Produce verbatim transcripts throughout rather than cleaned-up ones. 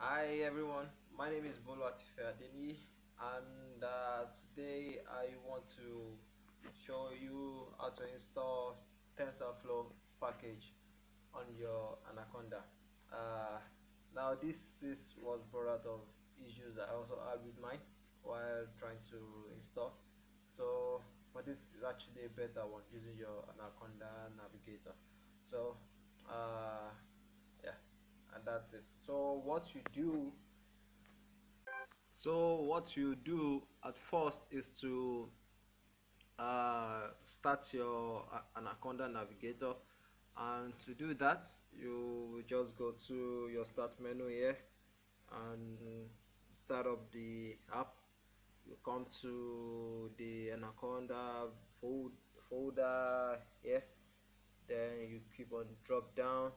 Hi everyone, my name is Boluwatife Adeniyi, and uh, today I want to show you how to install TensorFlow package on your Anaconda. Uh, now this this was brought out of issues I also had with mine while trying to install. So, but this is actually a better one using your Anaconda Navigator. So, uh, yeah. And that's it. So what you do so what you do at first is to uh, start your Anaconda Navigator, and to do that you just go to your start menu here and start up the app. You come to the Anaconda folder here, then you keep on drop down,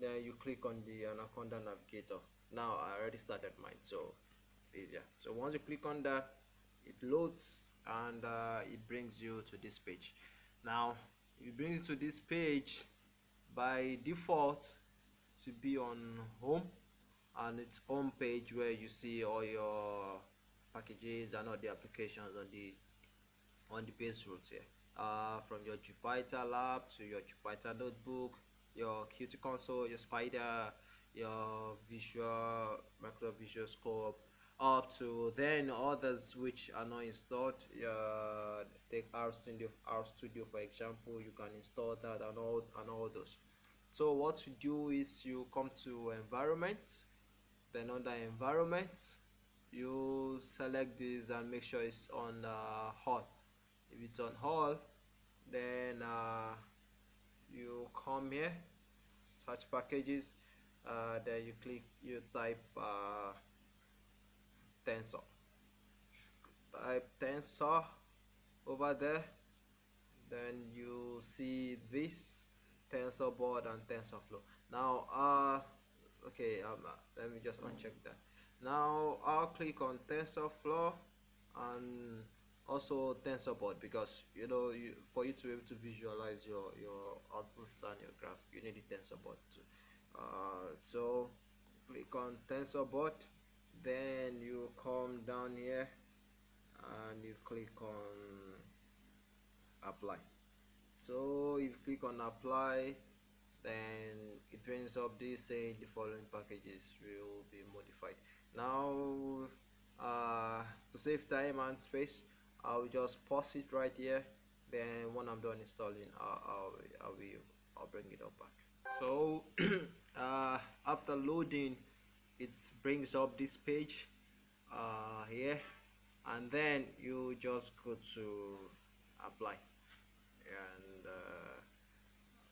then you click on the Anaconda Navigator. Now I already started mine, so it's easier. So once you click on that, it loads and uh, it brings you to this page. Now it brings you to this page by default to be on home, and it's home page where you see all your packages and all the applications on the on the base routes here, uh, from your Jupyter Lab to your Jupyter notebook, your Qt console, your Spyder, your Visual, Microsoft Visual Studio, up to then others which are not installed. Uh, take RStudio, RStudio for example. You can install that and all and all those. So what you do is you come to environment, then under environment, you select this and make sure it's on uh, all. If it's on all, then. Uh, you come here, search packages, uh, then you click, you type uh, tensor type tensor over there, then you see this TensorBoard and TensorFlow. Now uh okay um, let me just uncheck that. Now I'll click on TensorFlow and also TensorBoard, because you know you, for you to be able to visualize your your outputs and your graph, you need the TensorBoard too. Uh, so click on TensorBoard, then you come down here and you click on apply. So if you click on apply, then it brings up this saying the following packages will be modified. Now uh, to save time and space, I'll just pause it right here, then when I'm done installing I'll, I'll, I'll, be, I'll bring it up back. So uh, after loading, it brings up this page uh, here, and then you just go to apply, and uh,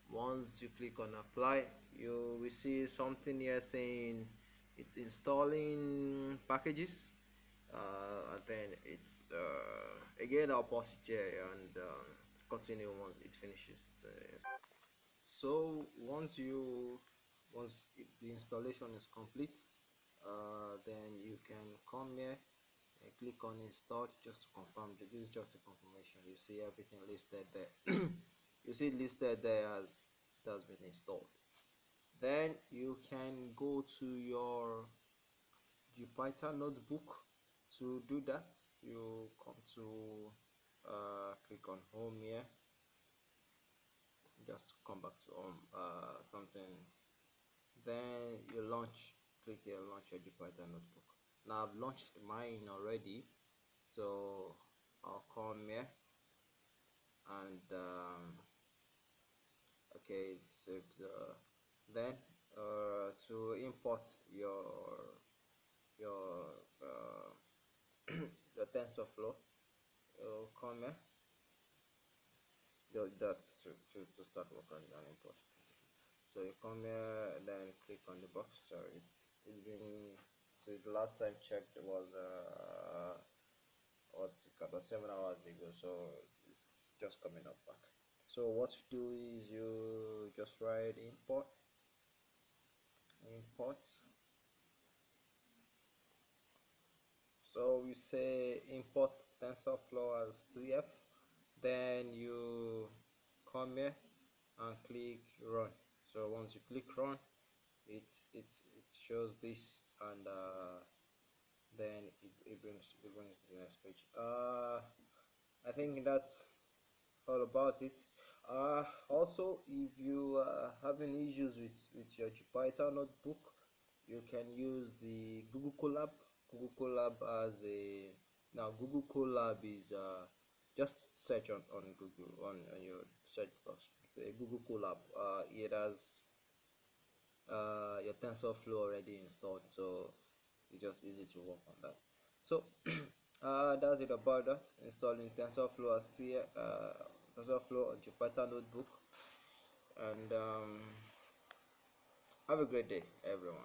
once you click on apply, you will see something here saying it's installing packages. Uh, and then it's uh, again I'll pause it here and um, continue once it finishes. So once you once the installation is complete, uh, then you can come here and click on install just to confirm. This is just a confirmation. You see everything listed there. You see it listed there as it has been installed. Then you can go to your Jupyter notebook. To do that, you come to uh, click on home here, just come back to home uh, something, then you launch, click here, launch your Jupyter notebook. Now I've launched mine already, so I'll come here and um, okay, it saves, uh, then uh, to import your your uh, the TensorFlow, you come here, so that's to, to, to start working on import. So you come here, then click on the box. So it's, it's been, so the last time checked was uh, what's it called, about seven hours ago, so it's just coming up back. So what you do is you just write import, import. So you say import TensorFlow as T F, then you come here and click run. So once you click run, it it, it shows this and uh, then it, it brings it brings the next page. Uh, I think that's all about it. Uh, also, if you are having issues with with your Jupyter notebook, you can use the Google Colab. Google Colab as a now Google Colab is uh, just search on on Google on, on your search box. It's a Google Colab. Uh, it has uh, your TensorFlow already installed, so it's just easy to work on that. So uh, that's it about that. Installing TensorFlow as tier, uh, TensorFlow on Jupyter notebook, and um, have a great day, everyone.